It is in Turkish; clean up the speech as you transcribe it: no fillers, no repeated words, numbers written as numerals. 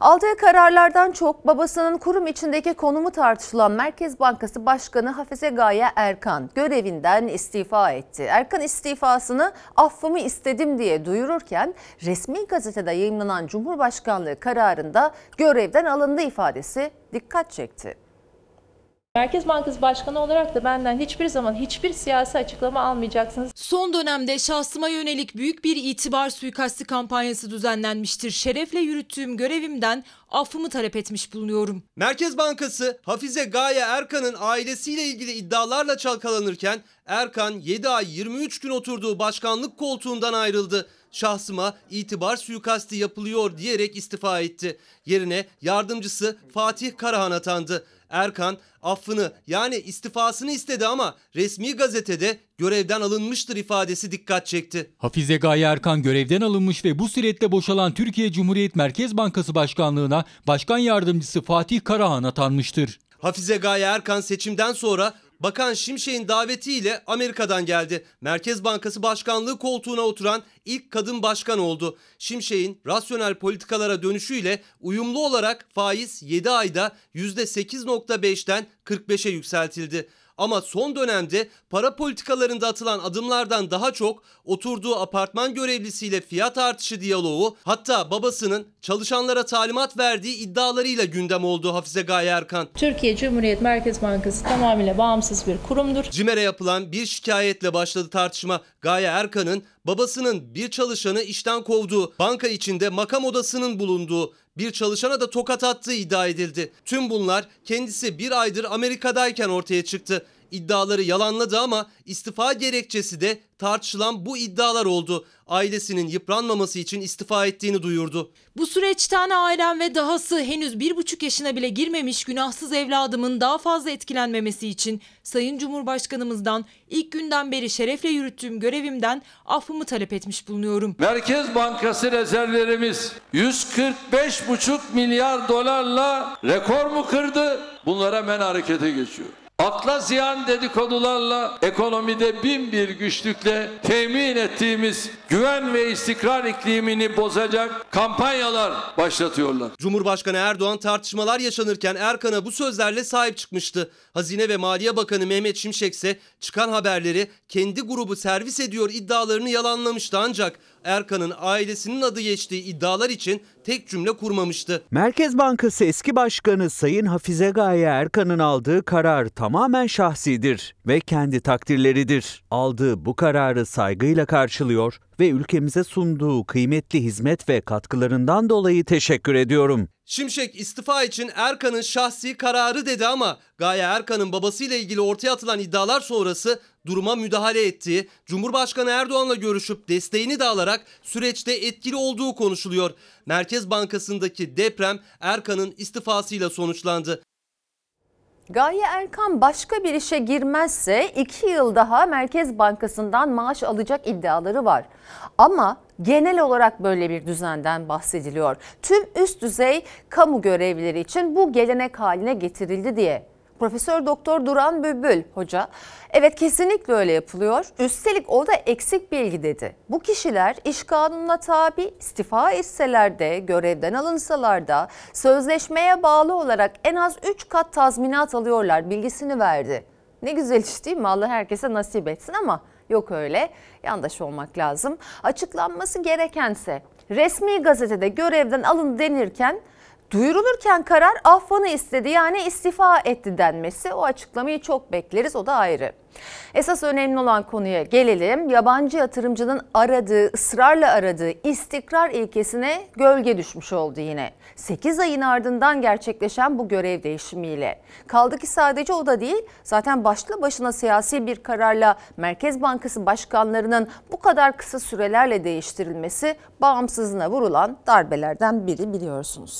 Aldığı kararlardan çok babasının kurum içindeki konumu tartışılan Merkez Bankası Başkanı Hafize Gaye Erkan görevinden istifa etti. Erkan istifasını affımı istedim diye duyururken resmi gazetede yayımlanan Cumhurbaşkanlığı kararında görevden alındı ifadesi dikkat çekti. Merkez Bankası Başkanı olarak da benden hiçbir zaman hiçbir siyasi açıklama almayacaksınız. Son dönemde şahsıma yönelik büyük bir itibar suikastı kampanyası düzenlenmiştir. Şerefle yürüttüğüm görevimden affımı talep etmiş bulunuyorum. Merkez Bankası Hafize Gaye Erkan'ın ailesiyle ilgili iddialarla çalkalanırken Erkan 7 ay 23 gün oturduğu başkanlık koltuğundan ayrıldı. Şahsıma itibar suikastı yapılıyor diyerek istifa etti. Yerine yardımcısı Fatih Karahan atandı. Erkan affını yani istifasını istedi ama resmi gazetede görevden alınmıştır ifadesi dikkat çekti. Hafize Gaye Erkan görevden alınmış ve bu süreçte boşalan Türkiye Cumhuriyet Merkez Bankası Başkanlığı'na Başkan Yardımcısı Fatih Karahan atanmıştır. Hafize Gaye Erkan seçimden sonra Bakan Şimşek'in davetiyle Amerika'dan geldi. Merkez Bankası Başkanlığı koltuğuna oturan ilk kadın başkan oldu. Şimşek'in rasyonel politikalara dönüşüyle uyumlu olarak faiz 7 ayda %8.5'ten 45'e yükseltildi. Ama son dönemde para politikalarında atılan adımlardan daha çok oturduğu apartman görevlisiyle fiyat artışı diyaloğu, hatta babasının çalışanlara talimat verdiği iddialarıyla gündem oldu Hafize Gaye Erkan. Türkiye Cumhuriyet Merkez Bankası tamamıyla bağımsız bir kurumdur. CİMER'e yapılan bir şikayetle başladı tartışma. Gaye Erkan'ın babasının bir çalışanı işten kovduğu, banka içinde makam odasının bulunduğu, bir çalışana da tokat attığı iddia edildi. Tüm bunlar kendisi bir aydır Amerika'dayken ortaya çıktı. İddiaları yalanladı ama istifa gerekçesi de tartışılan bu iddialar oldu. Ailesinin yıpranmaması için istifa ettiğini duyurdu. Bu süreçten ailem ve dahası henüz 1,5 yaşına bile girmemiş günahsız evladımın daha fazla etkilenmemesi için Sayın Cumhurbaşkanımızdan ilk günden beri şerefle yürüttüğüm görevimden affımı talep etmiş bulunuyorum. Merkez Bankası rezervlerimiz 145,5 milyar dolarla rekor mu kırdı? Bunlara hemen harekete geçiyor. Akla ziyan dedikodularla, ekonomide bin bir güçlükle temin ettiğimiz güven ve istikrar iklimini bozacak kampanyalar başlatıyorlar. Cumhurbaşkanı Erdoğan tartışmalar yaşanırken Erkan'a bu sözlerle sahip çıkmıştı. Hazine ve Maliye Bakanı Mehmet Şimşek ise çıkan haberleri kendi grubu servis ediyor iddialarını yalanlamıştı ancak Erkan'ın ailesinin adı geçtiği iddialar için tek cümle kurmamıştı. Merkez Bankası eski başkanı Sayın Hafize Gaye Erkan'ın aldığı karar tamamen şahsidir ve kendi takdirleridir. Aldığı bu kararı saygıyla karşılıyor ve ülkemize sunduğu kıymetli hizmet ve katkılarından dolayı teşekkür ediyorum. Şimşek istifa için Erkan'ın şahsi kararı dedi ama Gaye Erkan'ın babasıyla ilgili ortaya atılan iddialar sonrası duruma müdahale ettiği, Cumhurbaşkanı Erdoğan'la görüşüp desteğini de alarak süreçte etkili olduğu konuşuluyor. Merkez Bankası'ndaki deprem Erkan'ın istifasıyla sonuçlandı. Gaye Erkan başka bir işe girmezse 2 yıl daha Merkez Bankası'ndan maaş alacak iddiaları var. Ama genel olarak böyle bir düzenden bahsediliyor. Tüm üst düzey kamu görevlileri için bu gelenek haline getirildi diye. Profesör Doktor Duran Bülbül hoca, evet kesinlikle öyle yapılıyor. Üstelik o da eksik bilgi dedi. Bu kişiler iş kanununa tabi, istifa etseler de görevden alınsalar da sözleşmeye bağlı olarak en az 3 kat tazminat alıyorlar bilgisini verdi. Ne güzel iş değil mi? Allah herkese nasip etsin ama yok öyle, yandaş olmak lazım. Açıklanması gerekense resmi gazetede görevden alın denirken, duyurulurken karar affını istedi yani istifa etti denmesi, o açıklamayı çok bekleriz, o da ayrı. Esas önemli olan konuya gelelim. Yabancı yatırımcının ısrarla aradığı istikrar ilkesine gölge düşmüş oldu yine. 8 ayın ardından gerçekleşen bu görev değişimiyle. Kaldı ki sadece o da değil, zaten başlı başına siyasi bir kararla Merkez Bankası başkanlarının bu kadar kısa sürelerle değiştirilmesi bağımsızlığına vurulan darbelerden biri biliyorsunuz.